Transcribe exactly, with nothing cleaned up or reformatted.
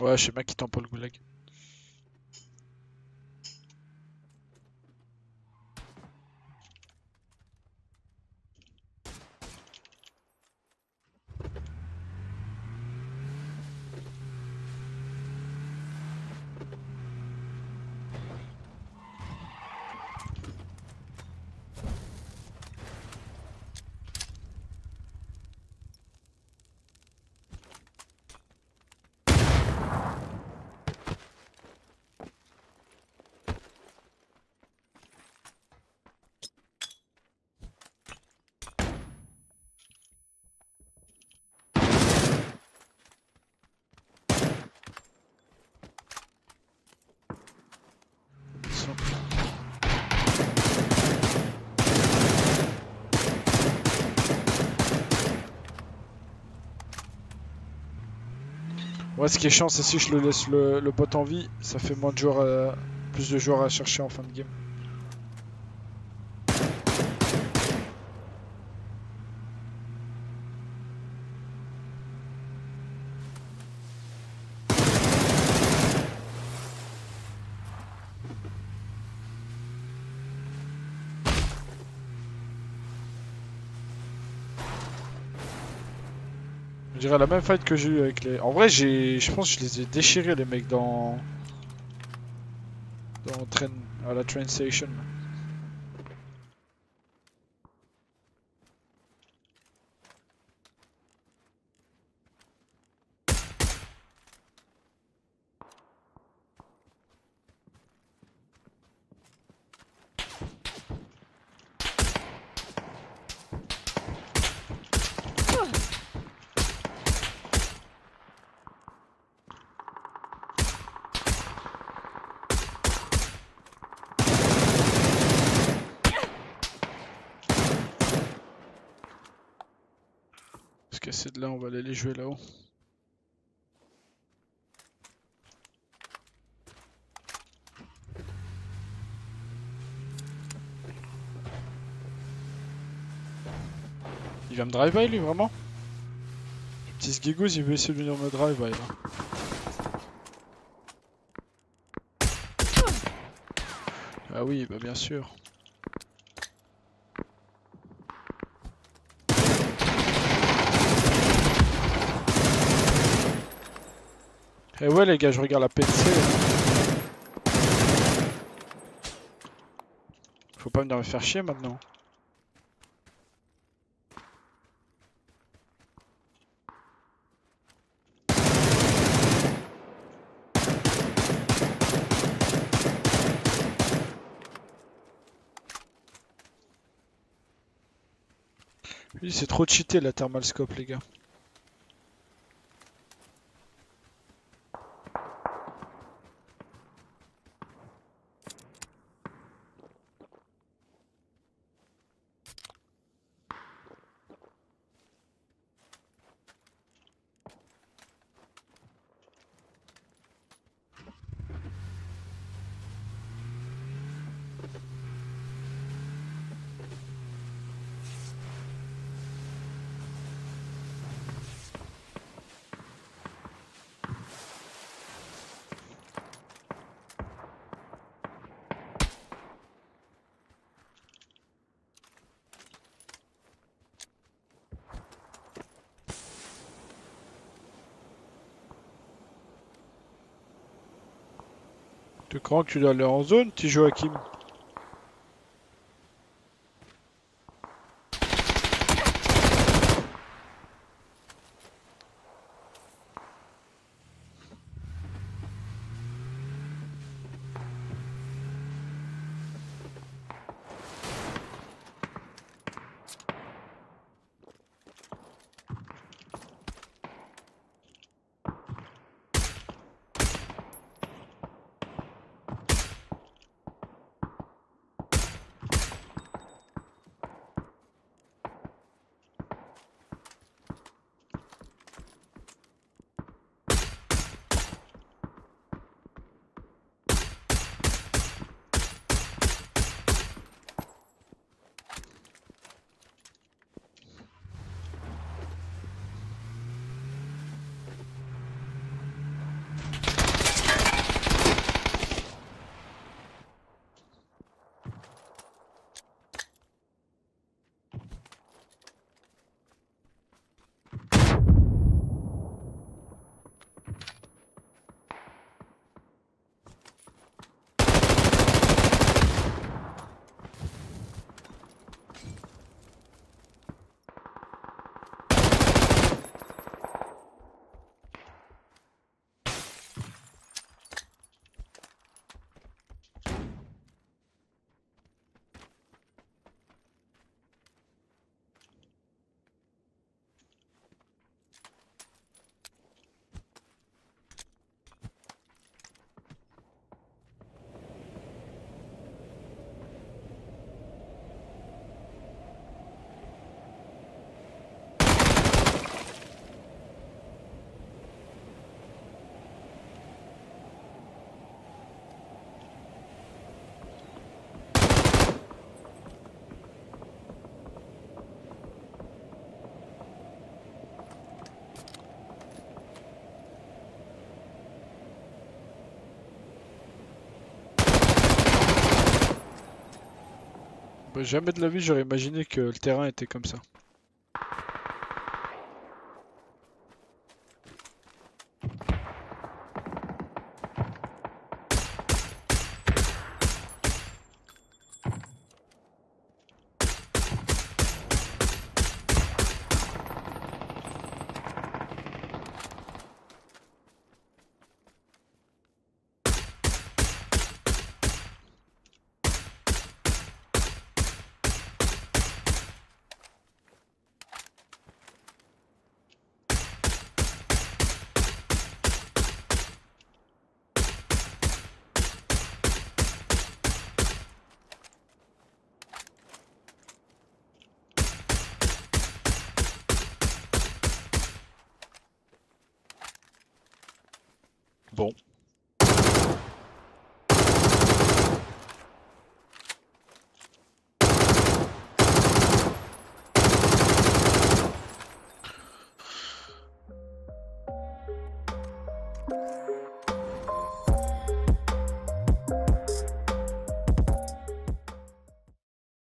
Ouais, schéma qui tend pour le goulag. Ouais, ce qui est chiant, c'est si je le laisse le, le pote en vie, ça fait moins de joueurs, euh, plus de joueurs à chercher en fin de game. Je dirais la même fight que j'ai eu avec les... En vrai, j'ai, je pense que je les ai déchirés les mecs dans... Dans train... à la train station. C'est de là, on va aller les jouer là-haut. Il va me drive-by lui, vraiment? Le petit Sgigouz, il veut essayer de venir me drive-by là. Ah oui, bah bien sûr. Et ouais les gars, je regarde la P C. Faut pas venir me faire chier maintenant. Lui c'est trop cheaté la Thermal Scope les gars. Tu crois que tu dois aller en zone, petit Joachim? Bah, jamais de la vie j'aurais imaginé que le terrain était comme ça. Bon.